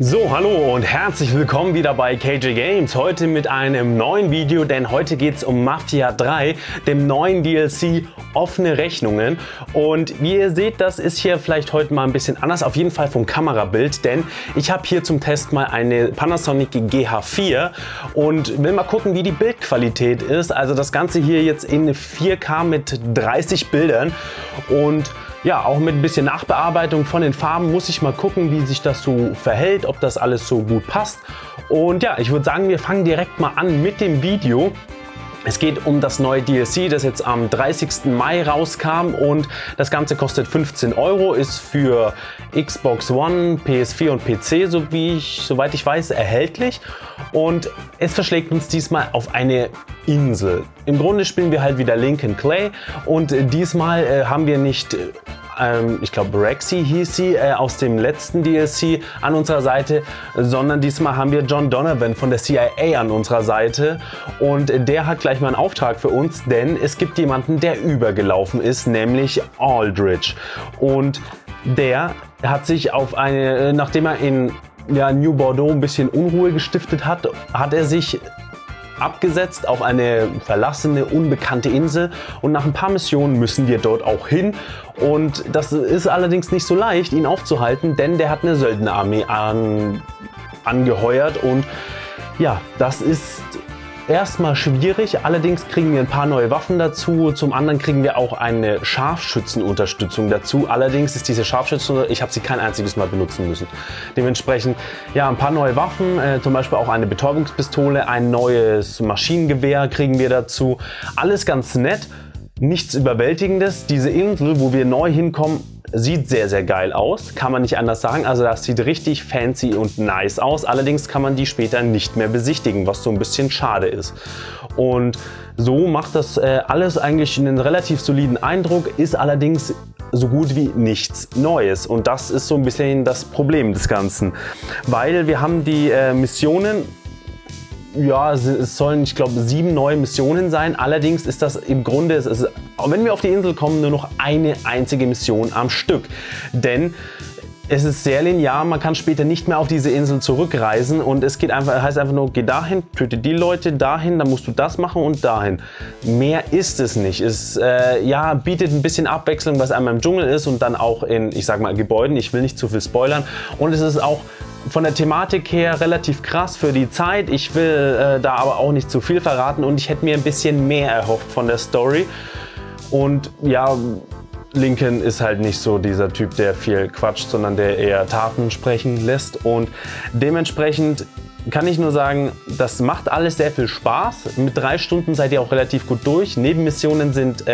So, hallo und herzlich willkommen wieder bei KJ Games. Heute mit einem neuen Video, denn heute geht es um Mafia 3, dem neuen DLC Offene Rechnungen. Und wie ihr seht, das ist hier vielleicht heute mal ein bisschen anders, auf jeden Fall vom Kamerabild, denn ich habe hier zum Test mal eine Panasonic GH4 und will mal gucken, wie die Bildqualität ist. Also das Ganze hier jetzt in 4K mit 30 Bildern und ja, auch mit ein bisschen Nachbearbeitung von den Farben muss ich mal gucken, wie sich das so verhält, ob das alles so gut passt. Und ja, ich würde sagen, wir fangen direkt mal an mit dem Video. Es geht um das neue DLC, das jetzt am 30. Mai rauskam und das Ganze kostet 15 Euro, ist für Xbox One, PS4 und PC, soweit ich weiß, erhältlich. Und es verschlägt uns diesmal auf eine Insel. Im Grunde spielen wir halt wieder Lincoln Clay und diesmal haben wir nicht... ich glaube Rexy hieß sie, aus dem letzten DLC an unserer Seite, sondern diesmal haben wir John Donovan von der CIA an unserer Seite und der hat gleich mal einen Auftrag für uns, denn es gibt jemanden, der übergelaufen ist, nämlich Aldrich, und der hat sich auf eine, nachdem er in New Bordeaux ein bisschen Unruhe gestiftet hat, hat er sich abgesetzt auf eine verlassene, unbekannte Insel und nach ein paar Missionen müssen wir dort auch hin und das ist allerdings nicht so leicht, ihn aufzuhalten, denn der hat eine Söldnerarmee angeheuert und ja, das ist erstmal schwierig, allerdings kriegen wir ein paar neue Waffen dazu, zum anderen kriegen wir auch eine Scharfschützenunterstützung dazu, allerdings ist diese Scharfschützen, ich habe sie kein einziges Mal benutzen müssen. Dementsprechend, ja, ein paar neue Waffen, zum Beispiel auch eine Betäubungspistole, ein neues Maschinengewehr kriegen wir dazu, alles ganz nett, nichts Überwältigendes. Diese Insel, wo wir neu hinkommen, sieht sehr, sehr geil aus, kann man nicht anders sagen. Also das sieht richtig fancy und nice aus. Allerdings kann man die später nicht mehr besichtigen, was so ein bisschen schade ist. Und so macht das alles eigentlich einen relativ soliden Eindruck, ist allerdings so gut wie nichts Neues. Und das ist so ein bisschen das Problem des Ganzen. Weil wir haben die Missionen, ja, es sollen, ich glaube, 7 neue Missionen sein. Allerdings ist das im Grunde, wenn wir auf die Insel kommen, nur noch eine einzige Mission am Stück. Denn es ist sehr linear, man kann später nicht mehr auf diese Insel zurückreisen und es geht einfach, heißt einfach nur, geh dahin, töte die Leute, dahin, dann musst du das machen und dahin. Mehr ist es nicht. Es ja, bietet ein bisschen Abwechslung, was einmal im Dschungel ist und dann auch in, ich sag mal, Gebäuden. Ich will nicht zu viel spoilern. Und es ist auch von der Thematik her relativ krass für die Zeit. Ich will da aber auch nicht zu viel verraten und ich hätte mir ein bisschen mehr erhofft von der Story. Und ja... Lincoln ist halt nicht so dieser Typ, der viel quatscht, sondern der eher Taten sprechen lässt und dementsprechend kann ich nur sagen, das macht alles sehr viel Spaß. Mit 3 Stunden seid ihr auch relativ gut durch. Nebenmissionen sind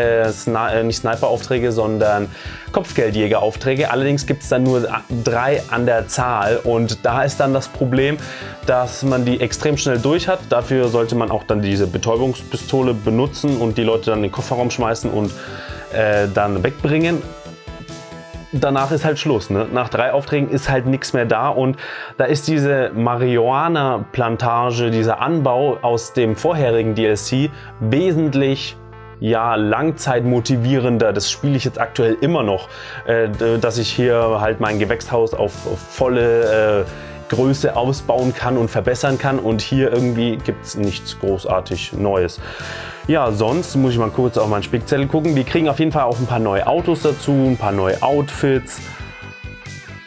nicht Sniper-Aufträge, sondern Kopfgeldjäger-Aufträge. Allerdings gibt es dann nur 3 an der Zahl und da ist dann das Problem, dass man die extrem schnell durch hat. Dafür sollte man auch dann diese Betäubungspistole benutzen und die Leute dann in den Kofferraum schmeißen und dann wegbringen. Danach ist halt Schluss, ne? Nach 3 Aufträgen ist halt nichts mehr da und da ist diese Marihuana-Plantage, dieser Anbau aus dem vorherigen DLC wesentlich, ja, langzeitmotivierender. Das spiele ich jetzt aktuell immer noch, dass ich hier halt mein Gewächshaus auf volle Größe ausbauen kann und verbessern kann und hier irgendwie gibt es nichts großartig Neues. Ja, sonst muss ich mal kurz auf meinen Spickzettel gucken. Wir kriegen auf jeden Fall auch ein paar neue Autos dazu, ein paar neue Outfits.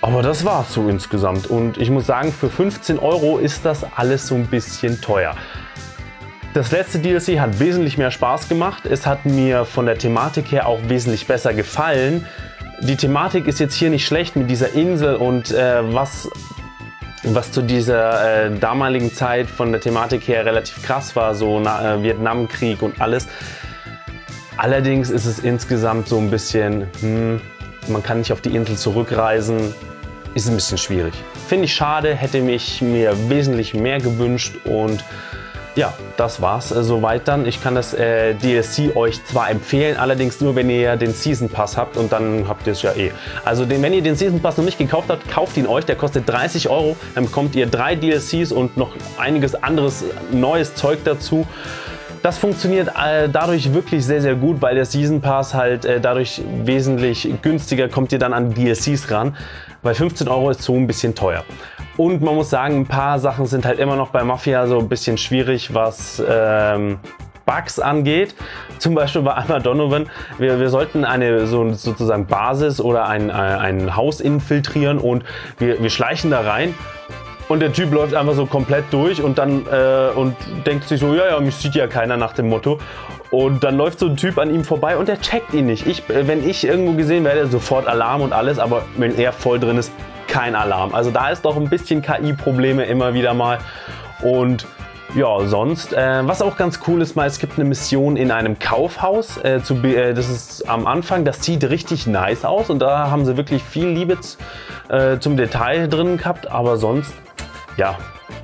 Aber das war's so insgesamt. Und ich muss sagen, für 15 Euro ist das alles so ein bisschen teuer. Das letzte DLC hat wesentlich mehr Spaß gemacht. Es hat mir von der Thematik her auch wesentlich besser gefallen. Die Thematik ist jetzt hier nicht schlecht mit dieser Insel und was zu dieser damaligen Zeit von der Thematik her relativ krass war, so Vietnamkrieg und alles. Allerdings ist es insgesamt so ein bisschen, man kann nicht auf die Insel zurückreisen, ist ein bisschen schwierig. Finde ich schade, hätte ich mir wesentlich mehr gewünscht und ja, das war's soweit dann. Ich kann das DLC euch zwar empfehlen, allerdings nur, wenn ihr den Season Pass habt und dann habt ihr es ja eh. Also wenn ihr den Season Pass noch nicht gekauft habt, kauft ihn euch, der kostet 30 Euro, dann bekommt ihr 3 DLCs und noch einiges anderes neues Zeug dazu. Das funktioniert dadurch wirklich sehr, sehr gut, weil der Season Pass halt dadurch wesentlich günstiger kommt, ihr dann an DLCs ran, weil 15 Euro ist so ein bisschen teuer. Und man muss sagen, ein paar Sachen sind halt immer noch bei Mafia so ein bisschen schwierig, was Bugs angeht. Zum Beispiel bei Anna Donovan. Wir sollten eine sozusagen Basis oder ein Haus infiltrieren und wir schleichen da rein. Und der Typ läuft einfach so komplett durch und dann und denkt sich so, ja, mich sieht ja keiner, nach dem Motto. Und dann läuft so ein Typ an ihm vorbei und der checkt ihn nicht. Wenn ich irgendwo gesehen werde, sofort Alarm und alles, aber wenn er voll drin ist, kein Alarm. Also da ist doch ein bisschen KI-Probleme immer wieder mal. Und ja, sonst, was auch ganz cool ist, mal, es gibt eine Mission in einem Kaufhaus, das ist am Anfang, das sieht richtig nice aus und da haben sie wirklich viel Liebe zum Detail drin gehabt, aber sonst, ja,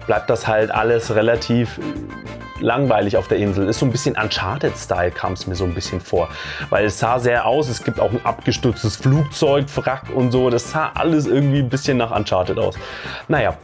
bleibt das halt alles relativ langweilig auf der Insel. Ist so ein bisschen Uncharted-Style, kam es mir so ein bisschen vor. Weil es sah sehr aus, es gibt auch ein abgestürztes Flugzeugwrack und so. Das sah alles irgendwie ein bisschen nach Uncharted aus. Naja,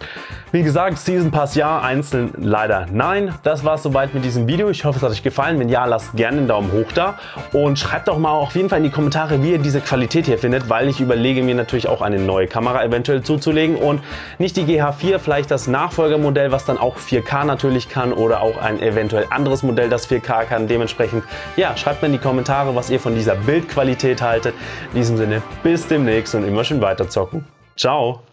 wie gesagt, Season Pass ja, einzeln leider nein. Das war es soweit mit diesem Video. Ich hoffe, es hat euch gefallen. Wenn ja, lasst gerne einen Daumen hoch da. Und schreibt doch mal auf jeden Fall in die Kommentare, wie ihr diese Qualität hier findet, weil ich überlege mir natürlich auch eine neue Kamera eventuell zuzulegen. Und nicht die GH4, vielleicht das Nachfolgermodell, was dann auch 4K natürlich kann oder auch ein eventuell anderes Modell, das 4K kann. Dementsprechend, ja, schreibt mir in die Kommentare, was ihr von dieser Bildqualität haltet. In diesem Sinne, bis demnächst und immer schön weiterzocken. Ciao!